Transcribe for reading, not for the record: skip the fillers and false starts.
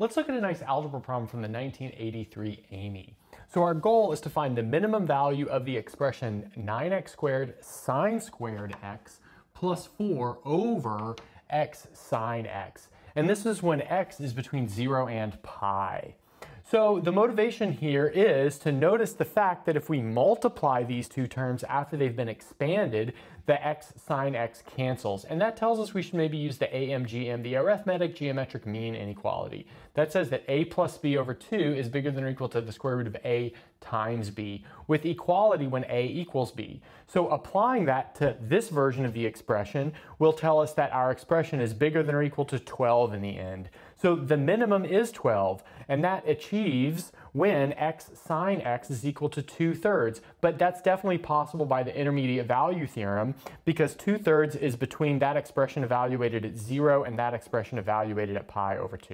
Let's look at a nice algebra problem from the 1983 AIME. So our goal is to find the minimum value of the expression 9x squared sine squared x plus 4 over x sine x. And this is when x is between 0 and pi. So the motivation here is to notice the fact that if we multiply these two terms after they've been expanded, the x sine x cancels. And that tells us we should maybe use the AM-GM, the arithmetic geometric mean inequality. That says that a plus b over 2 is bigger than or equal to the square root of a times b, with equality when a equals b. So applying that to this version of the expression will tell us that our expression is bigger than or equal to 12 in the end. So the minimum is 12, and that achieves when x sine x is equal to 2/3. But that's definitely possible by the intermediate value theorem, because 2/3 is between that expression evaluated at 0 and that expression evaluated at pi over 2.